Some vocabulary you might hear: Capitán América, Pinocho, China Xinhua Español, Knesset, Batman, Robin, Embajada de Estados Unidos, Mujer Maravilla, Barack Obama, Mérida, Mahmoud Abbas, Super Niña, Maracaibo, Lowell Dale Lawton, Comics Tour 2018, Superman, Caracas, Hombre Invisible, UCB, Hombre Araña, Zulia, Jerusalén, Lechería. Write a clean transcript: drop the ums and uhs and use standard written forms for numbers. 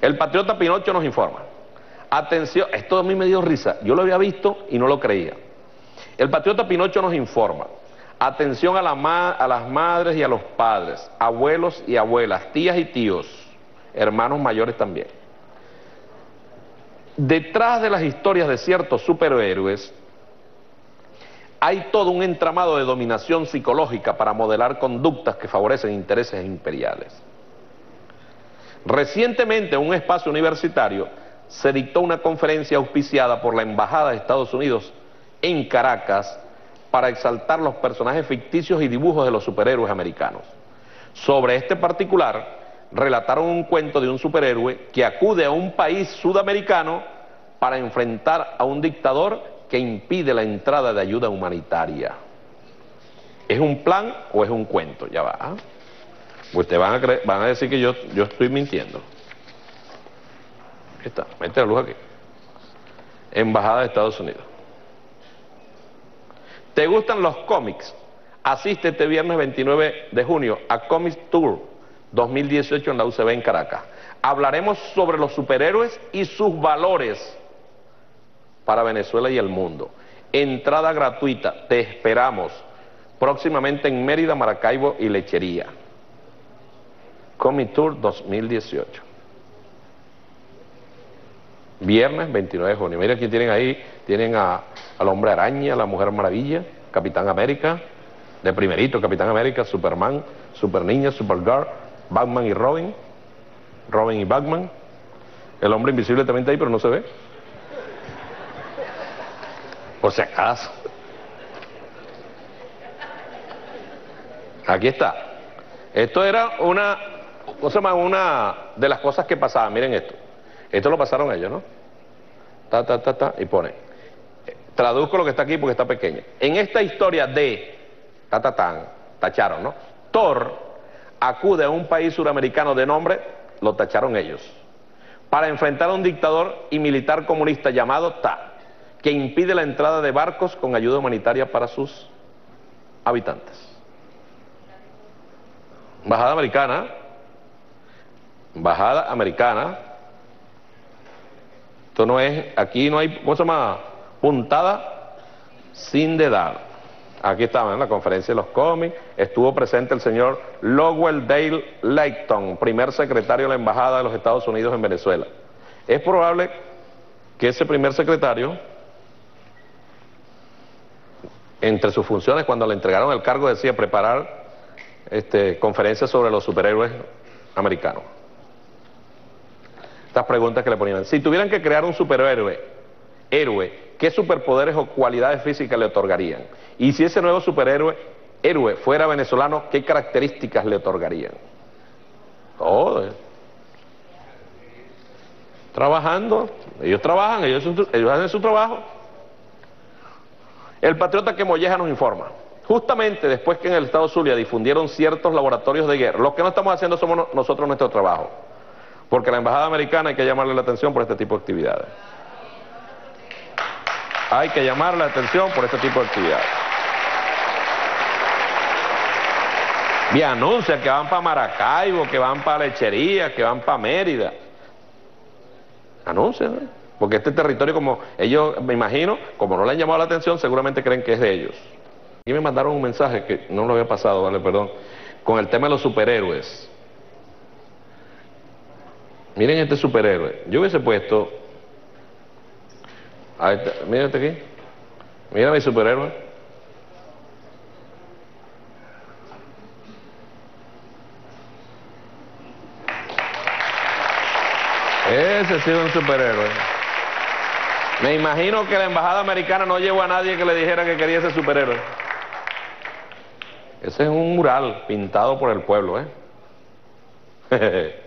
El patriota Pinocho nos informa. Atención, esto a mí me dio risa. Yo lo había visto y no lo creía. El patriota Pinocho nos informa. Atención a las madres y a los padres, abuelos y abuelas, tías y tíos, hermanos mayores también. Detrás de las historias de ciertos superhéroes hay todo un entramado de dominación psicológica para modelar conductas que favorecen intereses imperiales. Recientemente, en un espacio universitario, se dictó una conferencia auspiciada por la Embajada de Estados Unidos en Caracas, para exaltar los personajes ficticios y dibujos de los superhéroes americanos. Sobre este particular, relataron un cuento de un superhéroe que acude a un país sudamericano para enfrentar a un dictador que impide la entrada de ayuda humanitaria. ¿Es un plan o es un cuento? Ya va. ¿Ah? Ustedes van a decir que yo estoy mintiendo. Aquí está, mete la luz aquí. Embajada de Estados Unidos. ¿Te gustan los cómics? Asiste este viernes 29 de junio a Comics Tour 2018 en la UCB en Caracas. Hablaremos sobre los superhéroes y sus valores para Venezuela y el mundo. Entrada gratuita, te esperamos. Próximamente en Mérida, Maracaibo y Lechería. Comics Tour 2018. Viernes 29 de junio. Mira que tienen ahí, tienen al Hombre Araña, a la Mujer Maravilla, Capitán América, de primerito, Capitán América, Superman, Super Niña, Supergirl, Batman y Robin, Robin y Batman. El Hombre Invisible también está ahí, pero no se ve. Por si acaso. Aquí está. Esto era una de las cosas que pasaban, miren esto. Esto lo pasaron ellos, ¿no? Ta, ta, ta, ta, y pone. Traduzco lo que está aquí porque está pequeño. En esta historia de... Tatatán, tacharon, ¿no? Thor acude a un país suramericano de nombre... Lo tacharon ellos. Para enfrentar a un dictador y militar comunista llamado Ta... Que impide la entrada de barcos con ayuda humanitaria para sus habitantes. Embajada americana. Embajada americana. Esto no es... Aquí no hay... ¿Cómo se llama? Puntada sin dedar. Aquí estaba en la conferencia de los cómics. Estuvo presente el señor Lowell Dale Lawton, primer secretario de la Embajada de los Estados Unidos en Venezuela. Es probable que ese primer secretario, entre sus funciones, cuando le entregaron el cargo, decía preparar conferencias sobre los superhéroes americanos. Estas preguntas que le ponían. Si tuvieran que crear un superhéroe, ¿qué superpoderes o cualidades físicas le otorgarían? Y si ese nuevo héroe fuera venezolano, ¿qué características le otorgarían? Todo. Trabajando. Ellos trabajan, ellos hacen su trabajo. El patriota que molleja nos informa. Justamente después que en el estado Zulia difundieron ciertos laboratorios de guerra, lo que no estamos haciendo somos nosotros nuestro trabajo. Porque la embajada americana hay que llamarle la atención por este tipo de actividades. Hay que llamar la atención por este tipo de actividades. Y anuncian que van para Maracaibo, que van para Lechería, que van para Mérida. Anuncian, ¿eh? Porque este territorio, como ellos, me imagino, como no le han llamado la atención, seguramente creen que es de ellos. Y me mandaron un mensaje que no lo había pasado, vale, perdón, con el tema de los superhéroes. Miren este superhéroe. Yo hubiese puesto... Ahí está, mírate aquí. Mira mi superhéroe. Ese sí es un superhéroe. Me imagino que la embajada americana no llevó a nadie que le dijera que quería ese superhéroe. Ese es un mural pintado por el pueblo, ¿eh?